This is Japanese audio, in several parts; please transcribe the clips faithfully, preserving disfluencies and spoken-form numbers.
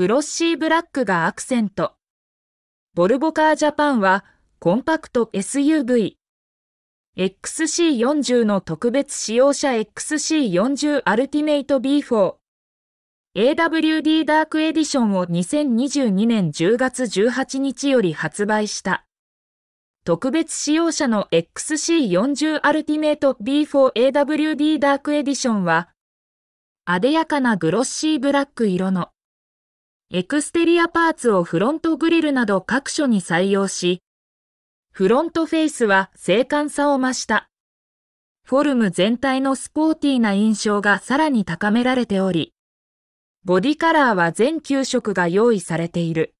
グロッシーブラックがアクセント。ボルボカージャパンはコンパクト エスユーブイ。エックスシーよんじゅう の特別使用車 エックスシーよんじゅう アルティメイト ビーフォー。エーダブリューディー ダークエディションをにせんにじゅうにねんじゅうがつじゅうはちにちより発売した。特別使用車の エックスシーよんじゅう アルティメイト ビーフォー エーダブリューディー ダークエディションは、艶やかなグロッシーブラック色の、エクステリアパーツをフロントグリルなど各所に採用し、フロントフェイスは精悍さを増した。フォルム全体のスポーティーな印象がさらに高められており、ボディカラーは全きゅうしょくが用意されている。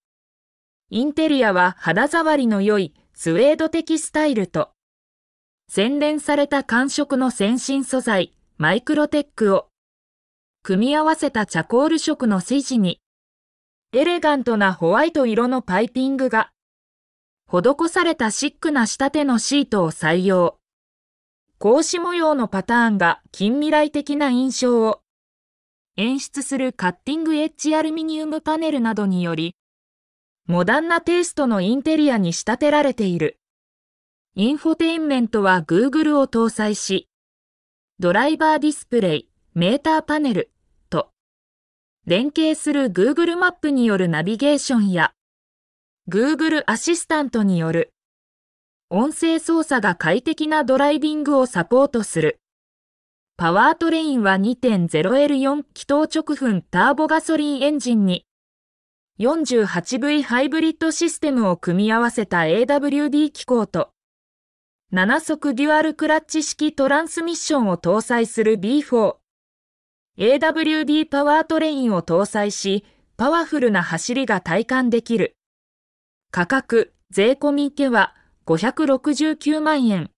インテリアは肌触りの良いスウェード的スタイルと、洗練された感触の先進素材、マイクロテックを、組み合わせたチャコール色の生地に、エレガントなホワイト色のパイピングが、施されたシックな仕立てのシートを採用。格子模様のパターンが近未来的な印象を、演出するカッティングエッジアルミニウムパネルなどにより、モダンなテイストのインテリアに仕立てられている。インフォテインメントは Google を搭載し、ドライバーディスプレイ、メーターパネルと、連携する Google マップによるナビゲーションや、Google アシスタントによる、音声操作が快適なドライビングをサポートする。パワートレインは にてんゼロエルよん 気筒直噴ターボガソリンエンジンに よんじゅうはちブイ ハイブリッドシステムを組み合わせた エーダブリューディー 機構とななそくデュアルクラッチ式トランスミッションを搭載する ビーフォー。エーダブリューディー パワートレインを搭載し、パワフルな走りが体感できる。価格、税込みはごひゃくろくじゅうきゅうまんえん。